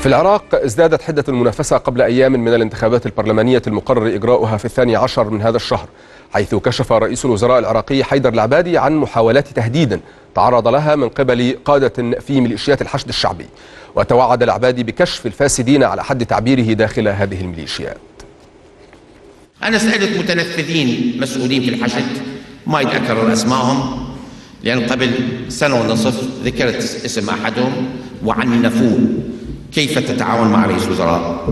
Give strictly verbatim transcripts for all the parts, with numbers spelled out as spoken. في العراق ازدادت حدة المنافسة قبل أيام من الانتخابات البرلمانية المقرر إجراؤها في الثاني عشر من هذا الشهر، حيث كشف رئيس الوزراء العراقي حيدر العبادي عن محاولات تهديد تعرض لها من قبل قادة في ميليشيات الحشد الشعبي، وتوعد العبادي بكشف الفاسدين على حد تعبيره داخل هذه الميليشيات. أنا سألت متنفذين مسؤولين في الحشد، ما يتذكرون أسمائهم، لأن قبل سنة ونصف ذكرت اسم أحدهم وعنفوه. كيف تتعاون مع رئيس وزراء؟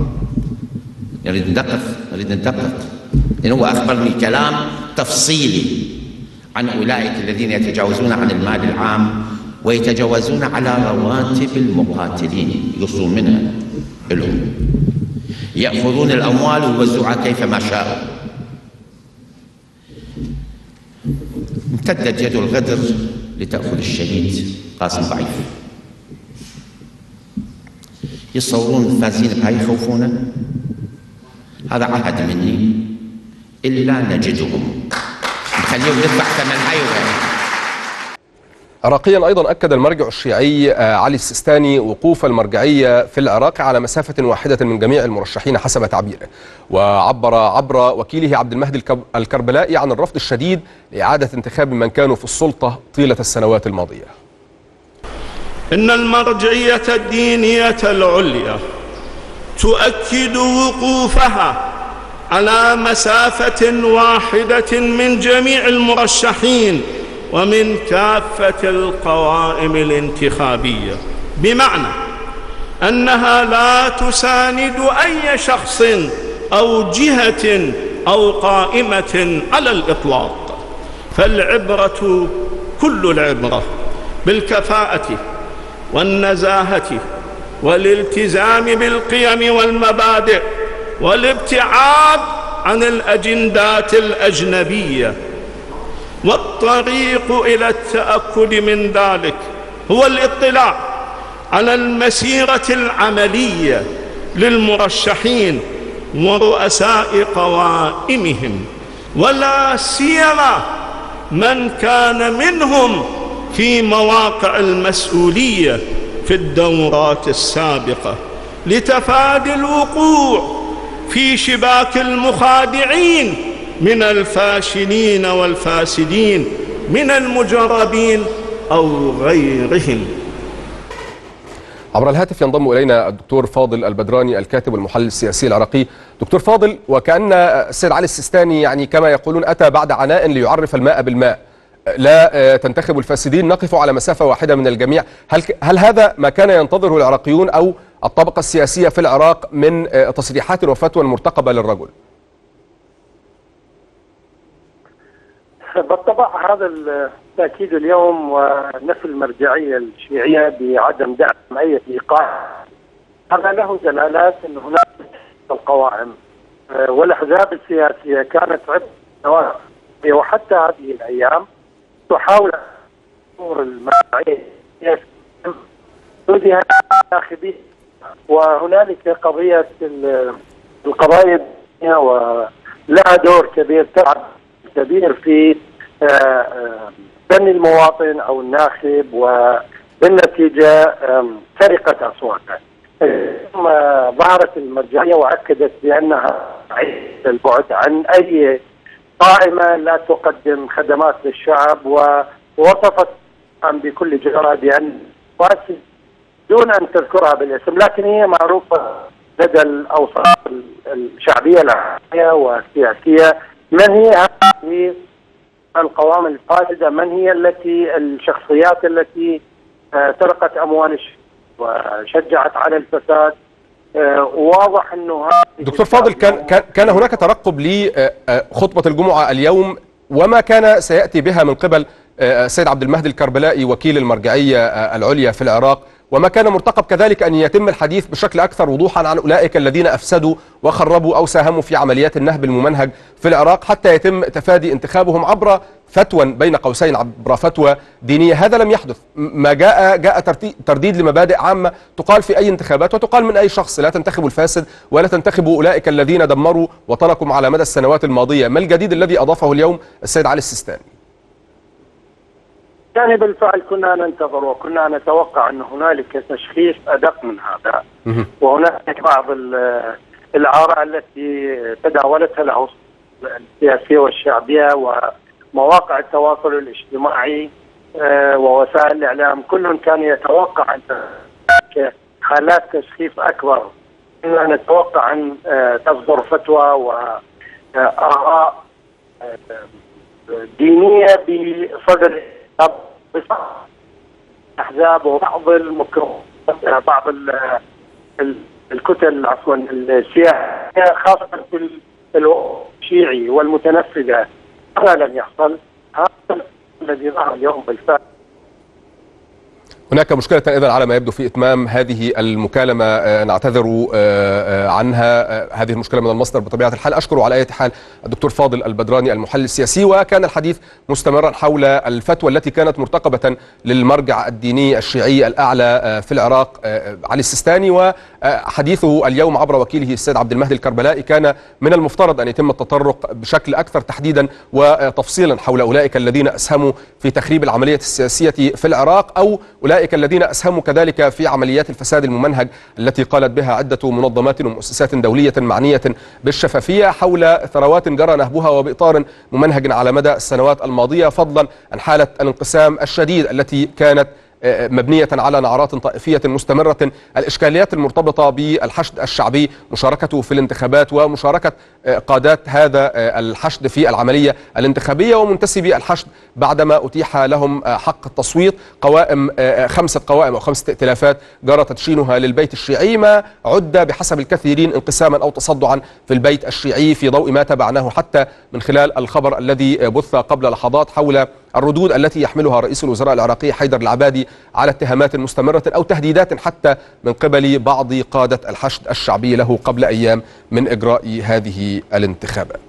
نريد ندقق، نريد ندقق، لأنه هو أخبرني كلام تفصيلي عن أولئك الذين يتجاوزون عن المال العام ويتجاوزون على رواتب المقاتلين، يصون منها لهم، يأخذون الأموال ويوزعها كيفما شاءوا. امتدت يد الغدر لتأخذ الشهيد قاسم ضعيف. يصورون الفازين بهاي يخوفونا. هذا عهد مني إلا نجدهم نخليهم ندفع ثمن هاي وهاي. عراقيا أيضا أكد المرجع الشيعي علي السيستاني وقوف المرجعية في العراق على مسافة واحدة من جميع المرشحين حسب تعبيره، وعبر عبر وكيله عبد المهدي الكربلائي عن الرفض الشديد لإعادة انتخاب من كانوا في السلطة طيلة السنوات الماضية. إن المرجعية الدينية العليا تؤكد وقوفها على مسافة واحدة من جميع المرشحين ومن كافة القوائم الانتخابية، بمعنى أنها لا تساند أي شخص أو جهة أو قائمة على الإطلاق، فالعبرة كل العبرة بالكفاءة والنزاهة والالتزام بالقيم والمبادئ والابتعاد عن الأجندات الأجنبية، والطريق إلى التأكد من ذلك هو الاطلاع على المسيرة العملية للمرشحين ورؤساء قوائمهم، ولا سيما من كان منهم في مواقع المسؤولية في الدورات السابقة، لتفادي الوقوع في شباك المخادعين من الفاشلين والفاسدين من المجربين أو غيرهم. عبر الهاتف ينضم إلينا الدكتور فاضل البدراني الكاتب والمحلل السياسي العراقي. دكتور فاضل، وكأن السيد علي السيستاني يعني كما يقولون أتى بعد عناء ليعرف الماء بالماء، لا تنتخب الفاسدين، نقف على مسافة واحدة من الجميع. هل, هل هذا ما كان ينتظره العراقيون أو الطبقة السياسية في العراق من تصريحات وفتوى مرتقبة للرجل؟ بالطبع هذا التأكيد اليوم ونفي المرجعية الشيعية بعدم دعم أي إيقاع، هذا له دلالات أن هناك القوائم والأحزاب السياسية كانت عدة وحتى هذه الأيام تحاول أمور المرجعية وجهة الناخبين، وهنالك قضية القضايا ولها دور كبير تلعب كبير في بني المواطن أو الناخب وبالنتيجة سرقة أصواته. ثم ظهرت المرجعية وأكدت بأنها بعيدة البعد عن أي قائمة لا تقدم خدمات للشعب، ووصفت بكل جدارة بأن فاسد دون أن تذكرها بالاسم، لكن هي معروفة لدى الأوساط الشعبية العراقية والسياسية من هي هذه القوائم الفاسدة، من هي التي الشخصيات التي سرقت أموال الشعب وشجعت على الفساد. واضح أنه دكتور فاضل كان كان هناك ترقب لخطبة الجمعة اليوم وما كان سيأتي بها من قبل السيد عبد المهدي الكربلائي وكيل المرجعية العليا في العراق، وما كان مرتقب كذلك أن يتم الحديث بشكل أكثر وضوحا عن أولئك الذين أفسدوا وخربوا أو ساهموا في عمليات النهب الممنهج في العراق حتى يتم تفادي انتخابهم عبر فتوى بين قوسين عبر فتوى دينية. هذا لم يحدث، ما جاء جاء ترديد لمبادئ عامة تقال في أي انتخابات وتقال من أي شخص، لا تنتخبوا الفاسد ولا تنتخبوا أولئك الذين دمروا وطنكم على مدى السنوات الماضية. ما الجديد الذي أضافه اليوم السيد علي السيستاني؟ يعني بالفعل كنا ننتظر وكنا نتوقع أن هنالك تشخيص أدق من هذا، وهناك بعض الآراء التي تداولتها العصور السياسية والشعبية ومواقع التواصل الاجتماعي ووسائل الإعلام، كل كان يتوقع أن حالات تشخيص أكبر. كنا نتوقع أن تصدر فتوى وآراء دينية بصدر احزاب وبعض المكروه بعض الكتل عفوا السياسيه خاصه في الشيعي والمتنفذه. هذا لم يحصل، هذا الذي ظهر اليوم بالفعل. هناك مشكلة إذن على ما يبدو في إتمام هذه المكالمة، نعتذر عنها. هذه المشكلة من المصدر بطبيعة الحال. أشكر على أي حال الدكتور فاضل البدراني المحلل السياسي، وكان الحديث مستمرا حول الفتوى التي كانت مرتقبة للمرجع الديني الشيعي الأعلى في العراق علي السيستاني، وحديثه اليوم عبر وكيله السيد عبد المهدي الكربلائي كان من المفترض أن يتم التطرق بشكل أكثر تحديدا وتفصيلا حول أولئك الذين أسهموا في تخريب العملية السياسية في العراق، أو أولئك أولئك الذين أسهموا كذلك في عمليات الفساد الممنهج التي قالت بها عدة منظمات ومؤسسات دولية معنية بالشفافية حول ثروات جرى نهبها وبإطار ممنهج على مدى السنوات الماضية، فضلا عن حالة الانقسام الشديد التي كانت مبنية على نعرات طائفية مستمرة، الإشكاليات المرتبطة بالحشد الشعبي، مشاركته في الانتخابات ومشاركة قادات هذا الحشد في العملية الانتخابية، ومنتسبي الحشد بعدما أتيح لهم حق التصويت، قوائم خمسة قوائم أو خمسة ائتلافات جرى تدشينها للبيت الشيعي، ما عد بحسب الكثيرين انقساما أو تصدعا في البيت الشيعي في ضوء ما تبعناه حتى من خلال الخبر الذي بث قبل لحظات حول الردود التي يحملها رئيس الوزراء العراقي حيدر العبادي على اتهامات مستمرة أو تهديدات حتى من قبل بعض قادة الحشد الشعبي له قبل أيام من إجراء هذه الانتخابات.